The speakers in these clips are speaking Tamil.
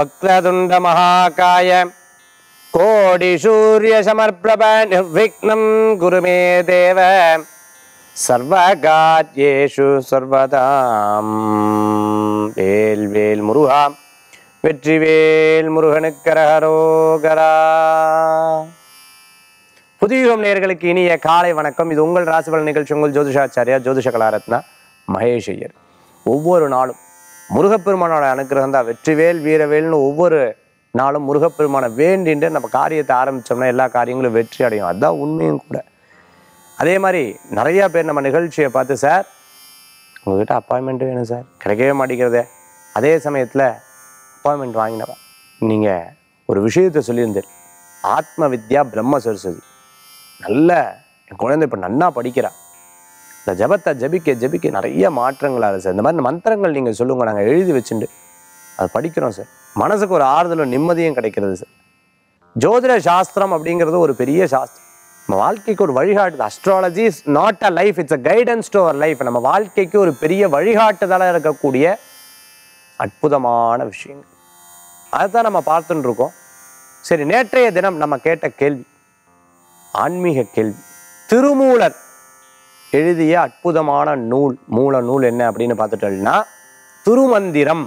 वक्रतुंड महाकाय कोटिसूर्य समर्प्रभ निर्विघ्नं गुरु मे देव सर्वकार्येषु सर्वदा वेल वेल मुरुहा வெற்றிவேல் முருகனுக்கர ஹரோகரா. புதியுகம் நேயர்களுக்கு இனிய காலை வணக்கம். இது உங்கள் ராசி பலன் நிகழ்ச்சி. உங்கள் ஜோதிஷாச்சாரியா ஜோதிஷ கலாரத்ன மகேஷ் அய்யர். ஒவ்வொரு நாளும் முருகப்பெருமானோட அனுக்கிரகம் தான் வெற்றிவேல் வீரவேல்னு ஒவ்வொரு நாளும் முருகப்பெருமானை வேண்டிட்டு நம்ம காரியத்தை ஆரம்பித்தோம்னா எல்லா காரியங்களும் வெற்றி அடையும். அதுதான் உண்மையும் கூட. அதே மாதிரி நிறையா பேர் நம்ம நிகழ்ச்சியை பார்த்து, சார் உங்கள்கிட்ட அப்பாயின்மெண்ட் வேணும் சார், கிடைக்கவே மாட்டேங்கிறதே, அதே சமயத்தில் அப்பாயின்மெண்ட் வாங்கினவா, நீங்கள் ஒரு விஷயத்தை சொல்லியிருந்தீர், ஆத்ம வித்யா பிரம்ம சரஸ்வதி, நல்ல என் குழந்தை இப்போ நன்னா படிக்கிறா, இந்த ஜபத்தை ஜபிக்க ஜபிக்க நிறைய மாற்றங்களாக இருக்குது சார், இந்த மாதிரி மந்திரங்கள் நீங்கள் சொல்லுங்கள், நாங்கள் எழுதி வச்சுட்டு அதை படிக்கிறோம் சார், மனசுக்கு ஒரு ஆறுதலும் நிம்மதியும் கிடைக்கிறது சார். ஜோதிட சாஸ்திரம் அப்படிங்கிறது ஒரு பெரிய சாஸ்திரம், நம்ம வாழ்க்கைக்கு ஒரு வழிகாட்டுது. Astrology is not a life, it's a guidance to our life. நம்ம வாழ்க்கைக்கு ஒரு பெரிய வழிகாட்டுதலாக இருக்கக்கூடிய அற்புதமான விஷயங்கள் அதுதான் நம்ம பார்த்துட்டு இருக்கோம். சரி, நேற்றைய தினம் நம்ம கேட்ட கேள்வி ஆன்மீக கேள்வி. திருமூலர் எழுதிய அற்புதமான நூல் மூல நூல் என்ன அப்படின்னு பார்த்துட்டோம்னா திருமந்திரம்.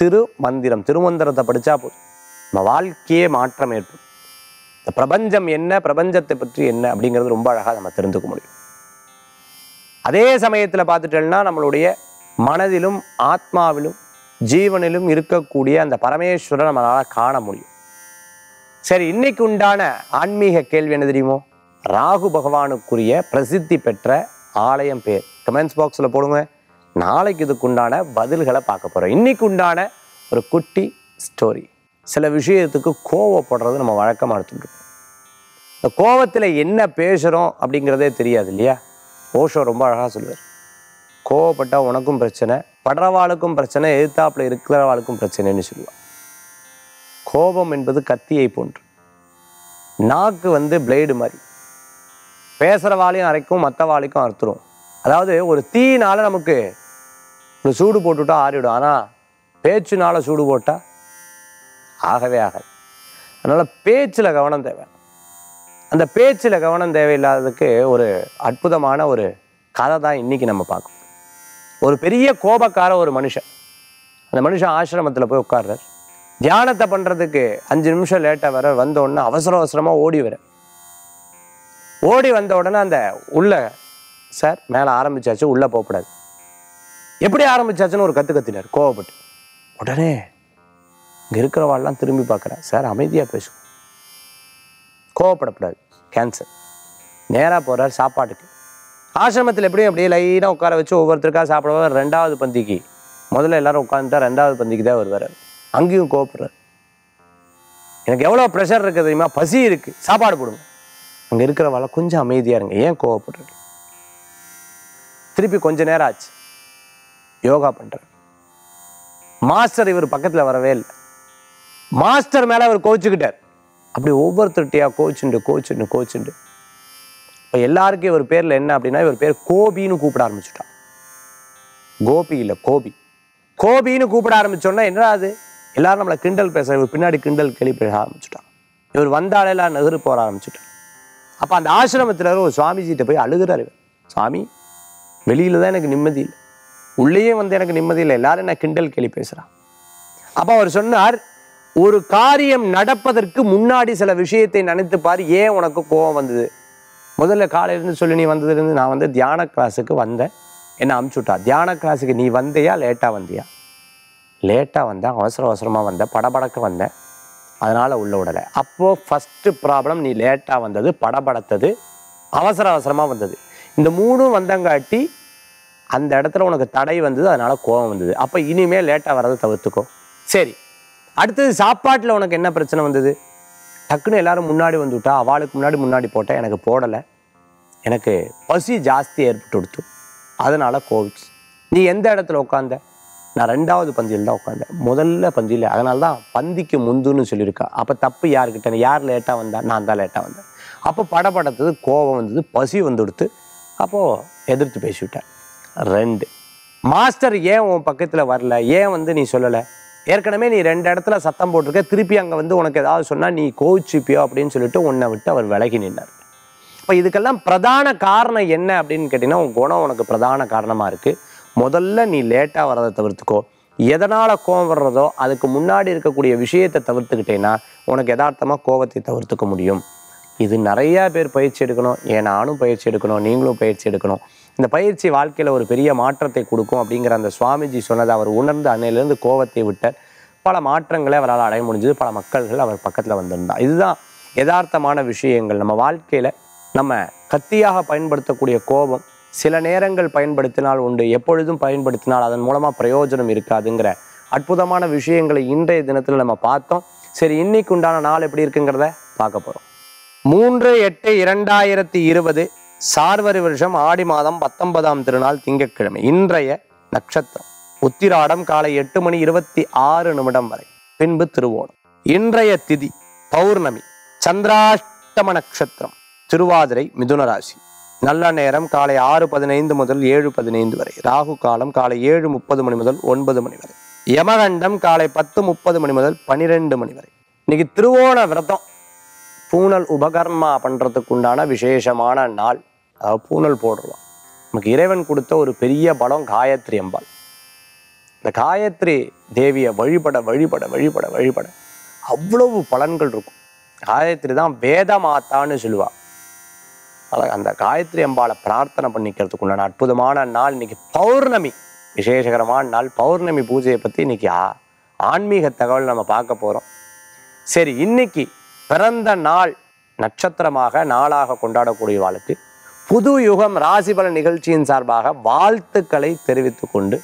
திருமந்திரம், திருமந்திரத்தை படித்தா போதும் நம்ம வாழ்க்கையே மாற்றம் ஏற்படும். இந்த பிரபஞ்சம் என்ன, பிரபஞ்சத்தை பற்றி என்ன அப்படிங்கிறது ரொம்ப அழகாக நம்ம தெரிஞ்சுக்க முடியும். அதே சமயத்தில் பார்த்துட்டோம்னா நம்மளுடைய மனதிலும் ஆத்மாவிலும் ஜீவனிலும் இருக்கக்கூடிய அந்த பரமேஸ்வரை நம்மளால் காண முடியும். சரி, இன்னைக்கு உண்டான ஆன்மீக கேள்வி என்ன தெரியுமோ? ராகு பகவானுக்குரிய பிரசித்தி பெற்ற ஆலயம் பேர் கமெண்ட்ஸ் பாக்ஸில் போடுங்க. நாளைக்கு இதுக்குண்டான பதில்களை பார்க்க போகிறோம். இன்னைக்கு உண்டான ஒரு குட்டி ஸ்டோரி. சில விஷயத்துக்கு கோவப்படுறது நம்ம வழக்கமாக எடுத்துட்டுருக்கோம். இந்த கோவத்தில் என்ன பேசுகிறோம் அப்படிங்கிறதே தெரியாது இல்லையா? ஓஷோ ரொம்ப அழகாக சொல்லுவார், கோவப்பட்டால் உனக்கும் பிரச்சனை, படுறவாளுக்கும் பிரச்சனை, எதிர்த்தாப்பில் இருக்கிறவாளுக்கும் பிரச்சனைன்னு சொல்லுவாள். கோபம் என்பது கத்தியை போன்று, நாக்கு பிளேடு மாதிரி, பேசுகிறவாளையும் அரைக்கும் மற்றவாளுக்கும் அறுத்துரும். அதாவது ஒரு தீயினால் நமக்கு ஒரு சூடு போட்டுவிட்டா ஆறிவிடும், ஆனால் பேச்சுனால் சூடு போட்டால் ஆகவே ஆகாது. அதனால் பேச்சில் கவனம் தேவை. அந்த பேச்சில் கவனம் தேவையில்லாததுக்கு ஒரு அற்புதமான ஒரு கதை தான் இன்றைக்கி நம்ம பார்க்கணும். ஒரு பெரிய கோபக்கார ஒரு மனுஷன், அந்த மனுஷன் ஆசிரமத்தில் போய் உட்கார்றார். தியானத்தை பண்ணுறதுக்கு 5 நிமிஷம் லேட்டாக வர, வந்தோடனே அவசர அவசரமாக ஓடி வர, ஓடி வந்த உடனே அந்த உள்ள சார் மேலே ஆரம்பித்தாச்சு, உள்ளே போகக்கூடாது, எப்படி ஆரம்பித்தாச்சுன்னு ஒரு கற்று கத்தினார் கோவப்பட்டு. உடனே இங்கே இருக்கிறவாள்லாம் திரும்பி பார்க்குறேன், சார் அமைதியாக பேசும், கோவப்படக்கூடாது, கேன்சர். நேராக போகிறார் சாப்பாட்டுக்கு. ஆசிரமத்தில் எப்படியும் அப்படியே லைனாக உட்கார வச்சு ஒவ்வொருத்தருக்காக சாப்பிடுவார். ரெண்டாவது பந்திக்கு முதல்ல எல்லாரும் உட்காந்துட்டா ரெண்டாவது பந்திக்கு தான் வருவார். அங்கேயும் கோபப்படுறார், எனக்கு எவ்வளோ ப்ரெஷர் இருக்குது தெரியுமா, பசி இருக்குது, சாப்பாடு போடுங்க. அங்கே இருக்கிறவாள கொஞ்சம் அமைதியாக இருங்க, ஏன் கோவப்படுறது? திருப்பி கொஞ்ச நேரம் ஆச்சு, யோகா பண்ணுறாரு. மாஸ்டர் இவர் பக்கத்தில் வரவே இல்லை. மாஸ்டர் மேலே அவர் கோச்சுக்கிட்டார். அப்படி ஒவ்வொருத்தருட்டையாக கோச்சுண்டு இப்போ எல்லாருக்கும் இவர் பேரில் என்ன அப்படின்னா, இவர் பேர் கோபின்னு கூப்பிட ஆரம்பிச்சுட்டான். கோபி இல்லை, கோபி. கோபின்னு கூப்பிட ஆரம்பித்தோன்னா என்ன அது, எல்லாரும் நம்மளை கிண்டல் பேச, இவர் பின்னாடி கிண்டல் கேள்வி பேச ஆரம்பிச்சுட்டான். இவர் வந்தாலே எல்லாம் நகரு போற ஆரம்பிச்சுட்டான். அப்போ அந்த ஆசிரமத்தில் ஒரு சுவாமிஜிகிட்ட போய் அழுகிறார் இவர், சுவாமி வெளியில் தான் எனக்கு நிம்மதி இல்லை, உள்ளேயே எனக்கு நிம்மதி இல்லை, எல்லாரும் என்ன கிண்டல் கேள்வி பேசுகிறான். அப்போ அவர் சொன்னார், ஒரு காரியம் நடப்பதற்கு முன்னாடி சில விஷயத்தை நினைத்துப்பார், ஏன் உனக்கு கோபம் வந்தது. முதல்ல காலையிலேருந்து சொல்லி, நீ வந்ததுலேருந்து நான் தியான கிளாஸுக்கு வந்தேன், என்னை அமுச்சுட்டா. தியான கிளாஸுக்கு நீ வந்தியா லேட்டாக வந்தியா? லேட்டாக வந்தேன், அவசர அவசரமாக வந்தேன், படபடக்க வந்தேன், அதனால் உள்ள விடலை. அப்போது ஃபஸ்ட்டு ப்ராப்ளம் நீ லேட்டாக வந்தது, படபடத்தது, அவசர அவசரமாக வந்தது, இந்த மூணும் வந்தங்காட்டி அந்த இடத்துல உனக்கு தடை வந்தது, அதனால் கோபம் வந்தது. அப்போ இனிமேல் லேட்டாக வர்றதை தவிர்த்துக்கோ. சரி, அடுத்தது சாப்பாட்டில் உனக்கு என்ன பிரச்சனை வந்தது? டக்குன்னு எல்லாரும் முன்னாடி வந்துவிட்டா, அவளுக்கு முன்னாடி போட்டேன், எனக்கு போடலை, எனக்கு பசி ஜாஸ்தி ஏற்பட்டு கொடுத்து, அதனால் கோவிட். நீ எந்த இடத்துல உட்காந்த? நான் 2வது பந்தியில் தான் உட்காந்தேன், முதல்ல பந்தியில், அதனால தான் பந்திக்கு முந்துன்னு சொல்லியிருக்கா. அப்போ தப்பு யாருக்கிட்ட? யார் லேட்டாக வந்தா? நான் தான் லேட்டாக வந்தேன். அப்போ படபடத்தது, கோபம் வந்தது, பசி கொடுத்து, அப்போது எதிர்த்து பேசிவிட்டேன். 2 மாஸ்டர் ஏன் உன் பக்கத்தில் வரல, ஏன் நீ சொல்லலை? ஏற்கனவே நீ ரெண்டு இடத்துல சத்தம் போட்டுருக்க, திருப்பி அங்கே வந்து உனக்கு ஏதாவது சொன்னால் நீ கோவிச்சுப்பியோ அப்படின்னு சொல்லிட்டு உன்னை விட்டு அவர் விலகி நின்றார். இப்போ இதுக்கெல்லாம் பிரதான காரணம் என்ன அப்படின்னு கேட்டிங்கன்னா, உன் குணம் உனக்கு பிரதான காரணமாக இருக்குது. முதல்ல நீ லேட்டாக வர்றதை தவிர்த்துக்கோ. எதனால் கோவம் வர்றதோ அதுக்கு முன்னாடி இருக்கக்கூடிய விஷயத்தை தவிர்த்துக்கிட்டேன்னா உனக்கு யதார்த்தமாக கோவத்தை தவிர்த்துக்க முடியும். இது நிறையா பேர் பயிற்சி எடுக்கணும். ஏன் நானும் பயிற்சி எடுக்கணும், நீங்களும் பயிற்சி எடுக்கணும். இந்த பயிற்சி வாழ்க்கையில் ஒரு பெரிய மாற்றத்தை கொடுக்கும் அப்படிங்கிற அந்த சுவாமிஜி சொன்னதை அவர் உணர்ந்து அன்னையிலேருந்து கோவத்தை விட்டார். பல மாற்றங்களை அவரால் அடைய முடிஞ்சது. பல மக்கள்கள் அவர் பக்கத்தில் வந்திருந்தார். இதுதான் யதார்த்தமான விஷயங்கள். நம்ம வாழ்க்கையில் நம்ம கத்தியாக பயன்படுத்தக்கூடிய கோபம் சில நேரங்கள் பயன்படுத்தினால் உண்டு, எப்பொழுதும் பயன்படுத்தினால் அதன் மூலமாக பிரயோஜனம் இருக்காதுங்கிற அற்புதமான விஷயங்களை இன்றைய தினத்தில் நம்ம பார்த்தோம். சரி, இன்னைக்கு உண்டான நாள் எப்படி இருக்குங்கிறத பார்க்க போகிறோம். 3/8/2020 சார்வரி வருஷம் ஆடி மாதம் 19ஆம் திருநாள் திங்கட்கிழமை. இன்றைய நட்சத்திரம் உத்திராடம் காலை 8:26 வரை, பின்பு திருவோணம். இன்றைய திதி பௌர்ணமி, சந்திராஷ்டம நட்சத்திரம், திருவாதிரை மிதுன ராசி. நல்ல நேரம் காலை 6:15 முதல் 7:15 வரை. ராகு காலம் காலை 7:30 முதல் 9 வரை. யமகண்டம் காலை 10:30 முதல் 12 வரை. இன்னைக்கு திருவோண விரதம், பூனல் உபகர்மா பண்ணுறதுக்கு உண்டான விசேஷமான நாள். அதாவது பூனல் போடுறோம். நமக்கு இறைவன் கொடுத்த ஒரு பெரிய பலம் காயத்ரி அம்பாள். இந்த காயத்ரி தேவியை வழிபட வழிபட வழிபட வழிபட அவ்வளவு பலன்கள் இருக்கும். காயத்ரி தான் வேத மாத்தான்னு சொல்லுவாள். அந்த காயத்ரி அம்பாளை பிரார்த்தனை பண்ணிக்கிறதுக்கு உண்டான அற்புதமான நாள் இன்னைக்கு பௌர்ணமி. விசேஷகரமான நாள். பௌர்ணமி பூஜையை பற்றி இன்னைக்கு ஆன்மீக தகவல் நம்ம பார்க்க போகிறோம். சரி, இன்னைக்கு பிறந்த நாள் நட்சத்திரமாக நாளாக கொண்டாடக்கூடியவாளுக்கு புது யுகம் ராசிபல நிகழ்ச்சியின் சார்பாக வாழ்த்துக்களை தெரிவித்து கொண்டு,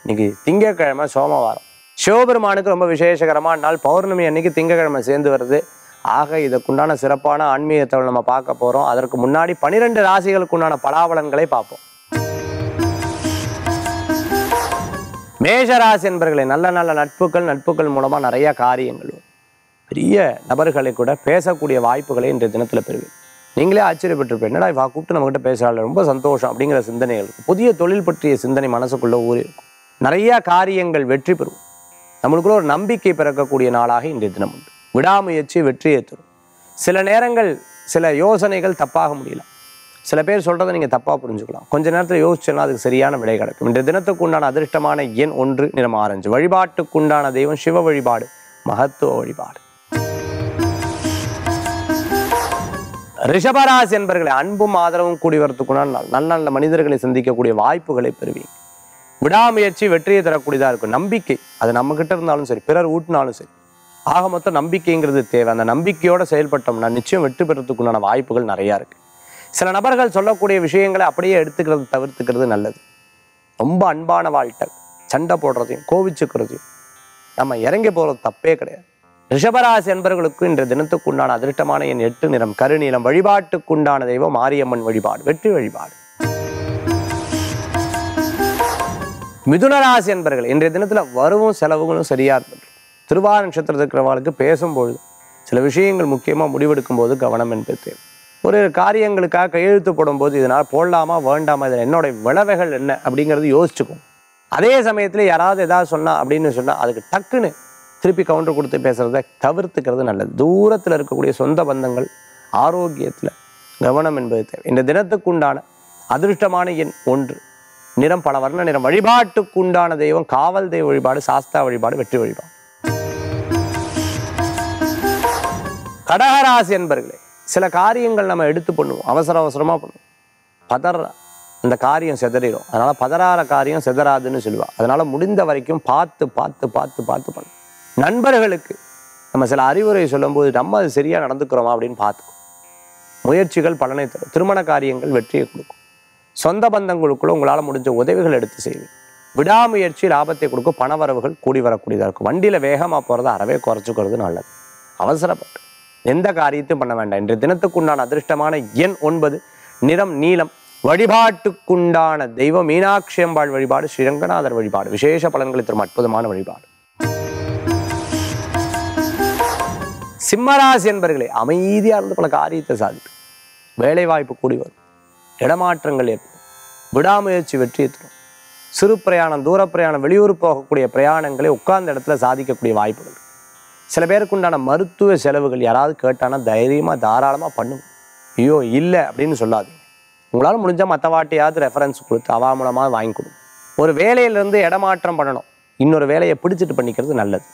இன்னைக்கு திங்கக்கிழமை சோமவாரம், சிவபெருமானுக்கு ரொம்ப விசேஷகரமான நாள். பௌர்ணமி அன்னைக்கு திங்கக்கிழமை சேர்ந்து வருது. ஆக இதற்குண்டான சிறப்பான ஆன்மீகத்தை நம்ம பார்க்க போகிறோம். அதற்கு முன்னாடி 12 ராசிகளுக்கு உண்டான பலாபலன்களை பார்ப்போம். மேஷராசி என்பர்களே, நல்ல நல்ல நட்புகள் மூலமாக நிறைய காரியங்கள், பெரிய நபர்களை கூட பேசக்கூடிய வாய்ப்புகளை இன்றைய தினத்தில் பெறுவீங்க. நீங்களே ஆச்சரியப்பட்டிருப்பேன், என்னடா இவா கூப்பிட்டு நம்மகிட்ட பேசுகிறாள், ரொம்ப சந்தோஷம் அப்படிங்கிற சிந்தனைகள் இருக்கும். புதிய தொழில் பற்றிய சிந்தனை மனசுக்குள்ளே ஊறி இருக்கும். நிறையா காரியங்கள் வெற்றி பெறும். நம்மளுக்குள்ள ஒரு நம்பிக்கை பிறக்கக்கூடிய நாளாக இன்றைய தினம் உண்டு. விடாமுயற்சி வெற்றியை தரும். சில நேரங்கள் சில யோசனைகள் தப்பாக முடியலாம். சில பேர் சொல்கிறத நீங்கள் தப்பாக புரிஞ்சுக்கலாம். கொஞ்சம் நேரத்தில் யோசிச்சோன்னா அதுக்கு சரியான விடை கிடைக்கும். இன்றைய தினத்துக்கு உண்டான அதிர்ஷ்டமான எண் 1, நிறம் ஆரஞ்சு. வழிபாட்டுக்குண்டான தெய்வம் சிவ வழிபாடு, மகத்துவ வழிபாடு. ரிஷபராசி என்பர்களை, அன்பும் ஆதரவும் கூடி வரத்துக்குண்டான நல்ல நல்ல மனிதர்களை சந்திக்கக்கூடிய வாய்ப்புகளை பெறுவீங்க. விடாமுயற்சி வெற்றியை தரக்கூடியதாக இருக்கும். நம்பிக்கை அது நம்மகிட்ட இருந்தாலும் சரி, பிறர் ஊட்டினாலும் சரி, ஆக மொத்தம் நம்பிக்கைங்கிறது தேவை. அந்த நம்பிக்கையோடு செயல்பட்டோம்னா நிச்சயம் வெற்றி பெறத்துக்குண்டான வாய்ப்புகள் நிறையா இருக்குது. சில நபர்கள் சொல்லக்கூடிய விஷயங்களை அப்படியே எடுத்துக்கிறது தவிர்த்துக்கிறது நல்லது. ரொம்ப அன்பான வாழ்க்கை, சண்டை போடுறதையும் கோவிச்சுக்கிறதையும் நம்ம இறங்கி போகிறது தப்பே கிடையாது. ரிஷபராசி என்பர்களுக்கு இன்றைய தினத்துக்கு உண்டான அதிர்ஷ்டமான என் 8, நிறம் கருநீலம். வழிபாட்டுக்குண்டான தெய்வம் மாரியம்மன் வழிபாடு, வெற்றி வழிபாடு. மிதுனராசி என்பர்கள், இன்றைய தினத்தில் வரவும் செலவுகளும் சரியாக இருந்தது. திருவார நட்சத்திரத்தில் இருக்கிறவர்களுக்கு பேசும்பொழுது சில விஷயங்கள் முக்கியமாக முடிவெடுக்கும் போது கவனம் என்பது தேவை. ஒரு காரியங்களுக்காக கையெழுத்து போடும்போது இதனால் போடலாமா வேண்டாமா, இதில் என்னோட விளைவுகள் என்ன அப்படிங்கிறது யோசிச்சுக்கும். அதே சமயத்தில் யாராவது எதாவது சொன்னால் அப்படின்னு சொன்னால் அதுக்கு டக்குன்னு திருப்பி கவுண்டர் கொடுத்து பேசுகிறத தவிர்த்துக்கிறது நல்லது. தூரத்தில் இருக்கக்கூடிய சொந்த பந்தங்கள் ஆரோக்கியத்தில் கவனம் என்பது தேவை. இந்த தினத்துக்கு உண்டான அதிருஷ்டமான எண் 1, நிறம் பல வர்ண நிறம். வழிபாட்டுக்கு உண்டான தெய்வம் காவல் தெய்வ வழிபாடு, சாஸ்தா வழிபாடு, வெற்றி வழிபாடு. கடகராசி என்பர்களே, சில காரியங்கள் நம்ம எடுத்து பண்ணுவோம், அவசரமாக பண்ணுவோம், அந்த காரியம் செதறிடும். அதனால் பதறாத காரியம் செதறாதுன்னு சொல்லுவாள். அதனால் முடிந்த வரைக்கும் பார்த்து பண்ணும். நண்பர்களுக்கு நம்ம சில அறிவுரை சொல்லும்போது நம்ம அது சரியாக நடந்துக்கிறோமா அப்படின்னு பார்த்துக்கும். முயற்சிகள் பலனை தரும். திருமண காரியங்கள் வெற்றியை கொடுக்கும். சொந்த பந்தங்களுக்குள்ள உங்களால் முடிஞ்ச உதவிகள் எடுத்து செய்வீங்க. விடாமுயற்சி லாபத்தை கொடுக்கும். பணவரவுகள் கூடி வரக்கூடியதாக இருக்கும். வண்டியில் வேகமாக போகிறத அறவே குறைச்சிக்கிறது நல்லது. அவசரப்பட்டு எந்த காரியத்தையும் பண்ண வேண்டாம். இன்றைய தினத்துக்குண்டான அதிர்ஷ்டமான எண் 9, நிறம் நீலம். வழிபாட்டுக்குண்டான தெய்வம் மீனாட்சி அம்பாள் வழிபாடு, ஸ்ரீரங்கநாதர் வழிபாடு. விசேஷ பலன்களை தரும் அற்புதமான வழிபாடு. சிம்மராசி என்பர்களே, அமைதியாக இருந்து பல காரியத்தை சாதிக்கும். வேலை வாய்ப்பு கூடி வரும். இடமாற்றங்கள் ஏற்படும். விடாமுயற்சி வெற்றியை தரும். சிறு பிரயாணம், தூர பிரயாணம், வெளியூர் போகக்கூடிய பிரயாணங்களை உட்கார்ந்த இடத்துல சாதிக்கக்கூடிய வாய்ப்புகள். சில பேருக்கு உண்டான மருத்துவ செலவுகள் யாராவது கேட்டானா தைரியமாக தாராளமாக பண்ணுங்க. ஐயோ இல்லை அப்படின்னு சொல்லாதீங்க. உங்களால் முடிஞ்சால் மற்றவாட்டையாவது ரெஃபரன்ஸ் கொடுத்து அவா மூலமாக வாங்கி கொடுங்க. ஒரு வேலையிலேருந்து இடமாற்றம் பண்ணணும், இன்னொரு வேலையை பிடிச்சிட்டு பண்ணிக்கிறது நல்லது.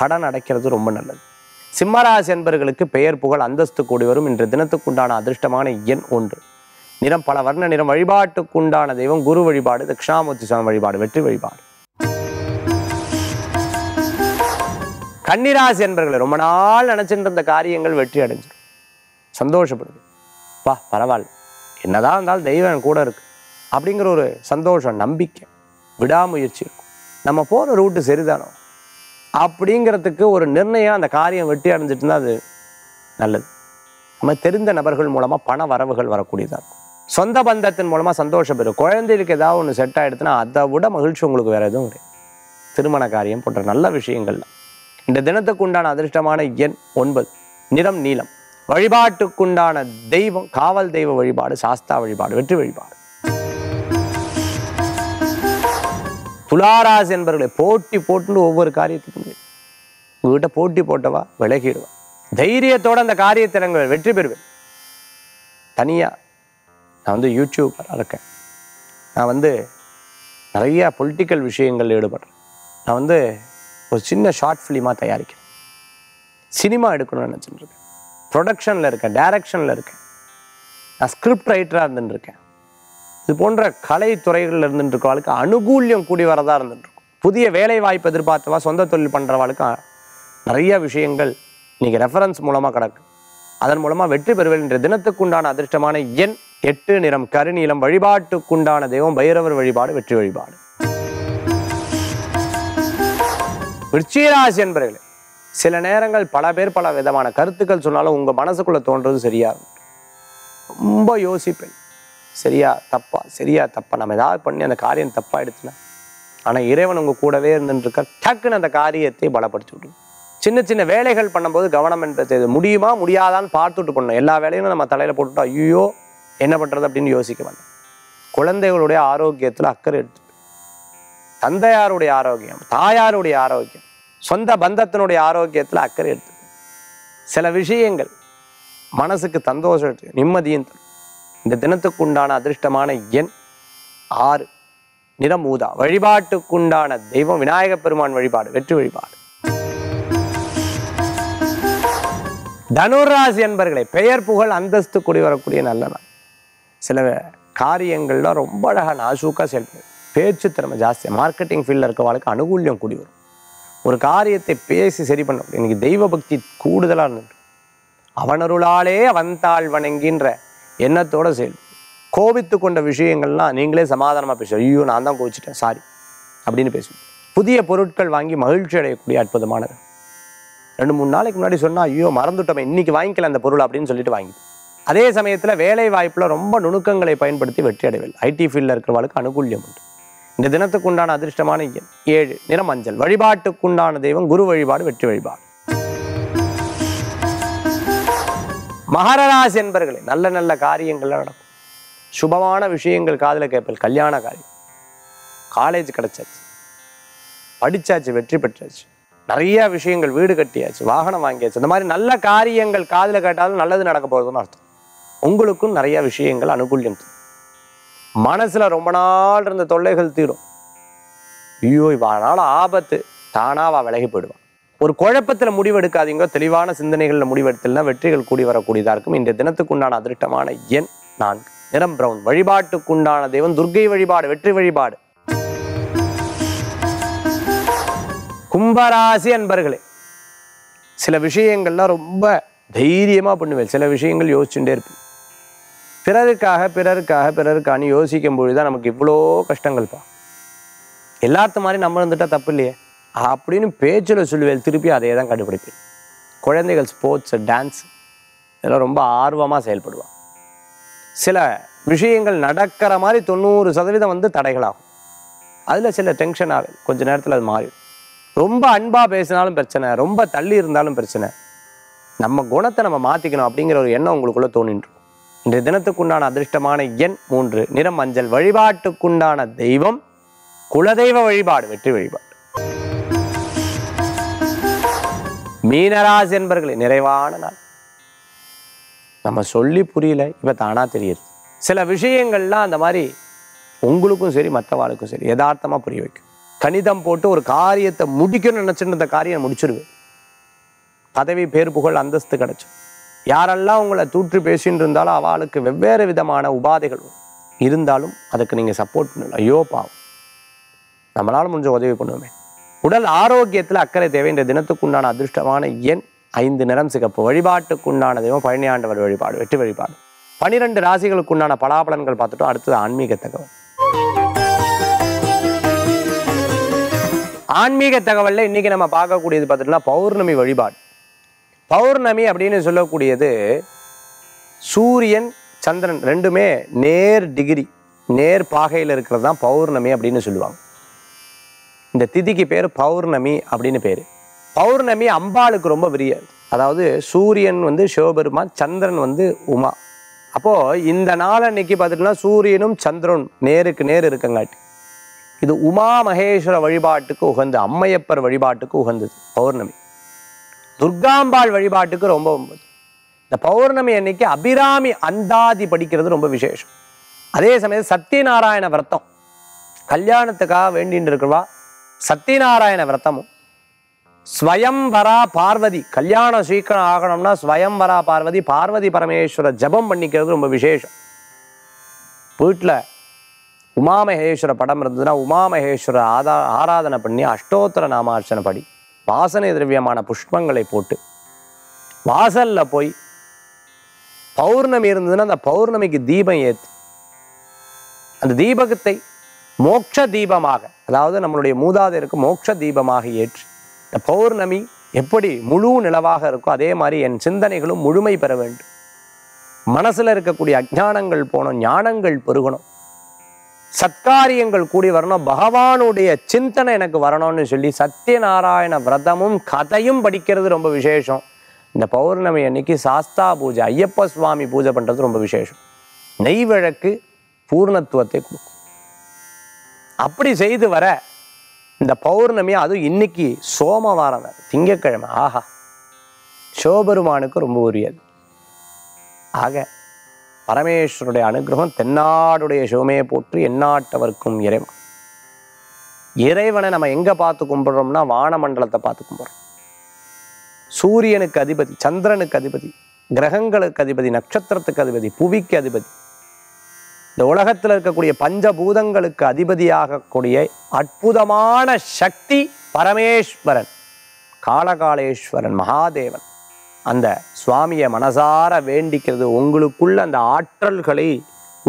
கடன் அடைக்கிறது ரொம்ப நல்லது. சிம்மராசி என்பர்களுக்கு பெயர் புகழ் அந்தஸ்து கூடி வரும். இன்று தினத்துக்குண்டான அதிர்ஷ்டமான எண் 1. நிறம் பல வர்ண நிறம். வழிபாட்டுக்குண்டான தெய்வம் குரு வழிபாடு, தட்சிணாமூர்த்தி சுவாமி வழிபாடு, வெற்றி வழிபாடு. கன்னிராசி என்பர்களை ரொம்ப நாள் நினைச்சிட்டு இருந்த காரியங்கள் வெற்றி அடைஞ்சிடும். சந்தோஷப்படுது, வா பரவாயில்ல என்னதான் இருந்தாலும் தெய்வம் கூட இருக்கு அப்படிங்கிற ஒரு சந்தோஷம், நம்பிக்கை, விடாமுயற்சி இருக்கும். நம்ம போகிற ரூட்டு சரிதானோ அப்படிங்கிறதுக்கு ஒரு நிர்ணயம். அந்த காரியம் வெற்றி அடைஞ்சிட்டுனா அது நல்லது. நம்ம தெரிந்த நபர்கள் மூலமாக பண வரவுகள் வரக்கூடியதாக இருக்கும். சொந்த பந்தத்தின் மூலமாக சந்தோஷம் பெறும். குழந்தைகளுக்கு ஏதாவது ஒன்று செட் ஆகிடுதுன்னா அதை விட மகிழ்ச்சி உங்களுக்கு வேறு எதுவும் கிடையாது. திருமண காரியம் போன்ற நல்ல விஷயங்கள்லாம். இந்த தினத்துக்கு உண்டான அதிர்ஷ்டமான எண் 9. நிறம் நீலம். வழிபாட்டுக்குண்டான தெய்வம் காவல் தெய்வ வழிபாடு, சாஸ்தா வழிபாடு, வெற்றி வழிபாடு. துளாராசி என்பவர்களை போட்டி போட்டுன்னு ஒவ்வொரு காரியத்துக்கும் உங்ககிட்ட போட்டி போட்டவா விலகிடுவா. தைரியத்தோடு அந்த காரியத்திறங்கள் வெற்றி பெறுவேன். தனியாக நான் யூடியூபராக இருக்கேன், நான் நிறையா பொலிட்டிக்கல் விஷயங்கள் ஈடுபடுறேன், நான் ஒரு சின்ன ஷார்ட் ஃபிலிமாக தயாரிக்கிறேன், சினிமா எடுக்கணும்னு நினச்சிட்டு இருக்கேன், ப்ரொடக்ஷனில் இருக்கேன், டைரக்ஷனில் இருக்கேன், நான் ஸ்கிரிப்ட் ரைட்டராக இருந்துட்டுருக்கேன். இது போன்ற கலைத்துறைகளில் இருந்துட்டுருக்கவாளுக்கு அனுகூல்யம் கூடி வரதாக இருந்துட்டுருக்கும். புதிய வேலை வாய்ப்பு எதிர்பார்த்தவா சொந்த தொழில் பண்ணுறவாளுக்கு நிறைய விஷயங்கள் இன்றைக்கி ரெஃபரன்ஸ் மூலமாக கிடக்கு. அதன் மூலமாக வெற்றி பெறுவேன். என்ற தினத்துக்குண்டான அதிர்ஷ்டமான எண் 8. நிறம் கருநீலம். வழிபாட்டுக்குண்டான தெய்வம் பைரவர் வழிபாடு, வெற்றி வழிபாடு. விருச்சிகராசி என்பவர்களே, சில நேரங்கள் பல பேர் பல விதமான கருத்துக்கள் சொன்னாலும் உங்கள் மனசுக்குள்ளே தோன்றது சரியா இருக்கும். ரொம்ப யோசிப்பேன், சரியா தப்பா நம்ம ஏதாவது பண்ணி அந்த காரியம் தப்பாக எடுத்துனா, ஆனால் இறைவன் உங்கள் கூடவே இருந்துட்டுருக்க டக்குன்னு அந்த காரியத்தை பலப்படுத்தி விட்டுருவோம். சின்ன சின்ன வேலைகள் பண்ணும்போது கவனம் என்பது முடியுமா முடியாதான்னு பார்த்துட்டு பண்ணணும். எல்லா வேலையும் நம்ம தலையில் போட்டுட்டோம் ஐயோ என்ன பண்ணுறது அப்படின்னு யோசிக்க வேண்டாம். குழந்தைகளுடைய ஆரோக்கியத்தில் அக்கறை எடுத்து, தந்தையாருடைய ஆரோக்கியம், தாயாருடைய ஆரோக்கியம், சொந்த பந்தத்தினுடைய ஆரோக்கியத்தில் அக்கறை எடுத்து, சில விஷயங்கள் மனசுக்கு சந்தோஷம் நிம்மதியும் தரும். இந்த தினத்துக்குண்டான அதிர்ஷ்டமான எண் 6. நிறம் ஊதா. வழிபாட்டுக்குண்டான தெய்வம் விநாயகப் பெருமான் வழிபாடு, வெற்றி வழிபாடு. தனுராசி என்பர்களை பெயர் புகழ் அந்தஸ்து கூடி வரக்கூடிய நல்ல நாள். சில காரியங்கள்லாம் ரொம்ப அழகாக நாசூக்காக செயல்படுது. பேச்சு திறமை ஜாஸ்தியாக மார்க்கெட்டிங் ஃபீல்டில் இருக்க வாழ்க்கை அனுகூல்யம் கூடி வரும். ஒரு காரியத்தை பேசி சரி பண்ண இன்னைக்கு தெய்வ பக்தி கூடுதலாக இருந்துட்டு அவனருளாலே வந்தாள் வணங்கின்ற எண்ணத்தோடு செயல். கோபித்து கொண்ட விஷயங்கள்லாம் நீங்களே சமாதானமாக பேசுவோம், ஐயோ நான் தான் கோவிச்சிட்டேன் சாரி அப்படின்னு பேசுவோம். புதிய பொருட்கள் வாங்கி மகிழ்ச்சி அடையக்கூடிய அற்புதமானது. 2-3 நாளைக்கு முன்னாடி சொன்னால் ஐயோ மறந்துட்டோம் இன்றைக்கி வாங்கிக்கல அந்த பொருள் அப்படின்னு சொல்லிட்டு வாங்கி. அதே சமயத்தில் வேலை வாய்ப்பில் ரொம்ப நுணுக்கங்களை பயன்படுத்தி வெற்றி அடைவில். ஐடி ஃபீல்டில் இருக்கிறவர்களுக்கு அனுகூல்யம் உண்டு. இந்த தினத்துக்கு உண்டான அதிர்ஷ்டமான 7. நிறம் மஞ்சள். வழிபாட்டுக்குண்டான தெய்வம் குரு வழிபாடு, வெற்றி வழிபாடு. மகர ராசி என்பர்களே, நல்ல நல்ல காரியங்கள்லாம் நடக்கும். சுபமான விஷயங்கள் காதில் கேட்பல். கல்யாண காரியம், காலேஜ் கிடச்சாச்சு, படித்தாச்சு, வெற்றி பெற்றாச்சு, நிறைய விஷயங்கள், வீடு கட்டியாச்சு, வாகனம் வாங்கியாச்சு, இந்த மாதிரி நல்ல காரியங்கள் காதில் கேட்டாலும் நல்லது நடக்க போகிறதுன்னு அர்த்தம். உங்களுக்கும் நிறைய விஷயங்கள் அனுகூல்யம் தரும். மனசில் ரொம்ப நாள் இருந்த தொல்லைகள் தீரும். ஐயோ இவனால் ஆபத்து தானாவா விலகி போயிடுவான். ஒரு குழப்பத்தில் முடிவெடுக்காதீங்க, தெளிவான சிந்தனைகளில் முடிவெடுத்தல்னா வெற்றிகள் கூடி வரக்கூடியதாக இருக்கும். இந்த தினத்துக்குண்டான அதிர்ஷ்டமான எண் 4. நிறம் பிரவுன். வழிபாட்டுக்குண்டான தெய்வம் துர்கை வழிபாடு, வெற்றி வழிபாடு. கும்பராசி அன்பர்களே, சில விஷயங்கள்லாம் ரொம்ப தைரியமாக பண்ணுவேன், சில விஷயங்கள் யோசிச்சுட்டே இருப்பேன். பிறருக்கானு யோசிக்கும் பொழுது தான் நமக்கு இவ்வளோ கஷ்டங்கள்ப்பா, எல்லாத்து மாதிரி நம்ம இருந்துட்டா தப்பு இல்லையே அப்படின்னு பேச்சில் சொல்லுவேன். திருப்பி அதே தான் கண்டுபிடிப்பேன். குழந்தைகள் ஸ்போர்ட்ஸு, டான்ஸு இதெல்லாம் ரொம்ப ஆர்வமாக செயல்படுவான். சில விஷயங்கள் நடக்கிற மாதிரி 90% தடைகளாகும். அதில் சில டென்ஷன் ஆகுது, கொஞ்ச நேரத்தில் அது மாறிடும். ரொம்ப அன்பாக பேசினாலும் பிரச்சனை, ரொம்ப தள்ளி இருந்தாலும் பிரச்சனை. நம்ம குணத்தை நம்ம மாற்றிக்கணும் அப்படிங்கிற ஒரு எண்ணம் உங்களுக்குள்ளே தோணிட்டு இருக்கும். இன்றைய தினத்துக்குண்டான அதிர்ஷ்டமான எண் 3. நிறம் மஞ்சள். வழிபாட்டுக்குண்டான தெய்வம் குலதெய்வ வழிபாடு வெற்றி வழிபாடு. மீனராசி என்பர்களே நிறைவான நாள். நம்ம சொல்லி புரியல, இப்ப தானா தெரியுது. சில விஷயங்கள்லாம் அந்த மாதிரி உங்களுக்கும் சரி மற்றவாளுக்கும் சரி யதார்த்தமா புரிய வைக்கும். கணிதம் போட்டு ஒரு காரியத்தை முடிக்கணும்னு நினைச்சிட்டு அந்த காரியம் முடிச்சிருவேன். பதவி பேர் புகழ் அந்தஸ்து கிடைச்சோம். யாரெல்லாம் உங்களை தூற்றி பேசின்னு இருந்தாலும் அவளுக்கு வெவ்வேறு விதமான உபாதைகள் இருந்தாலும் அதுக்கு நீங்கள் சப்போர்ட் பண்ணலாம். ஐயோ பாவம், நம்மளால் முடிஞ்ச உதவி பண்ணுவோமே. உடல் ஆரோக்கியத்தில் அக்கறை தேவை. இந்த தினத்துக்குண்டான அதிர்ஷ்டமான எண் 5 நிறம் சிகப்பு. வழிபாட்டுக்குண்டான தெய்வம் பழனி ஆண்டவர் வழிபாடு வெற்றி வழிபாடு. 12 ராசிகளுக்குண்டான பலாபலன்கள் பார்த்துட்டோம். அடுத்தது ஆன்மீக தகவல். ஆன்மீக தகவலில் இன்றைக்கி நம்ம பார்க்கக்கூடியது பார்த்துட்டோம்னா பௌர்ணமி வழிபாடு. பௌர்ணமி அப்படின்னு சொல்லக்கூடியது சூரியன் சந்திரன் ரெண்டுமே நேர் டிகிரி நேர் பாகையில் இருக்கிறது தான் பௌர்ணமி அப்படின்னு சொல்லுவாங்க. இந்த திதிக்கு பேர் பௌர்ணமி அப்படின்னு பேர். பௌர்ணமி அம்பாளுக்கு ரொம்ப விரியாது. அதாவது சூரியன் வந்து சிவபெருமான், சந்திரன் வந்து உமா. அப்போது இந்த நாள் அன்னைக்கு பார்த்துட்டோம்னா சூரியனும் சந்திரனும் நேருக்கு நேர் இருக்கங்காட்டி இது உமாமகேஸ்வர வழிபாட்டுக்கு உகந்து, அம்மையப்பர் வழிபாட்டுக்கு உகந்தது பௌர்ணமி. துர்காம்பாள் வழிபாட்டுக்கு ரொம்ப இந்த பௌர்ணமி அன்னைக்கு அபிராமி அந்தாதி படிக்கிறது ரொம்ப விசேஷம். அதே சமயம் சத்யநாராயண விரதம், கல்யாணத்துக்காக வேண்டின்னு இருக்கிறவா சத்யநாராயண விரதமும், ஸ்வயம்வரா பார்வதி கல்யாணம் சீக்கிரம் ஆகணும்னா ஸ்வயம்வரா பார்வதி பார்வதி பரமேஸ்வர ஜபம் பண்ணிக்கிறது ரொம்ப விசேஷம். வீட்டில் உமாமகேஸ்வர படம் இருந்ததுன்னா உமாமகேஸ்வர ஆராதனை பண்ணி அஷ்டோத்தர நாமார்ச்சனை படி வாசனை திரவியமான புஷ்பங்களை போட்டு வாசலில் போய் பௌர்ணமி இருந்ததுன்னா அந்த பௌர்ணமிக்கு தீபம் ஏற்றி அந்த தீபகத்தை மோட்ச தீபமாக, அதாவது நம்மளுடைய மூதாதையருக்கு மோட்ச தீபமாக ஏற்றி இந்த பௌர்ணமி எப்படி முழு நிலவாக இருக்கோ அதே மாதிரி என் சிந்தனைகளும் முழுமை பெற வேண்டும், மனசில் இருக்கக்கூடிய அஜ்ஞானங்கள் போகணும், ஞானங்கள் பெருகணும், சத்காரியங்கள் கூடி வரணும், பகவானுடைய சிந்தனை எனக்கு வரணும்னு சொல்லி சத்யநாராயண விரதமும் கதையும் படிக்கிறது ரொம்ப விசேஷம். இந்த பௌர்ணமி அன்னைக்கு சாஸ்தா பூஜை ஐயப்ப சுவாமி பூஜை பண்ணுறது ரொம்ப விசேஷம். நெய் விளக்கு பூர்ணத்துவத்தை கொடுக்கும். அப்படி செய்து வர இந்த பௌர்ணமி, அதுவும் இன்னைக்கு சோமவாரம் திங்கக்கிழமை, ஆஹா சிவபெருமானுக்கு ரொம்ப உரியது. ஆக பரமேஸ்வருடைய அனுகிரகம் தென்னாடுடைய சிவமையை போற்றி எந்நாட்டவர்க்கும் இறைவன். இறைவனை நம்ம எங்கே பார்த்து கும்பிட்றோம்னா வானமண்டலத்தை பார்த்து கும்பிட்றோம். சூரியனுக்கு அதிபதி, சந்திரனுக்கு அதிபதி, கிரகங்களுக்கு அதிபதி, நட்சத்திரத்துக்கு அதிபதி, புவிக்கு அதிபதி, இந்த உலகத்தில் இருக்கக்கூடிய பஞ்சபூதங்களுக்கு அதிபதியாகக்கூடிய அற்புதமான சக்தி பரமேஸ்வரன், காலகாலேஸ்வரன், மகாதேவன். அந்த சுவாமியை மனசார வேண்டிக்கிறது உங்களுக்குள்ள அந்த ஆற்றல்களை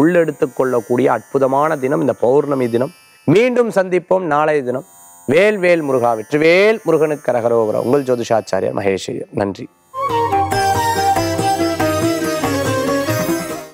உள்ளெடுத்து கொள்ளக்கூடிய அற்புதமான தினம் இந்த பௌர்ணமி தினம். மீண்டும் சந்திப்போம் நாளைய தினம். வேல் வேல் முருகா, வெற்றிவேல் முருகனுக்கு அரகரோகரா. உங்கள் ஜோதிஷாச்சாரியர் மகேஷ் அய்யர். நன்றி.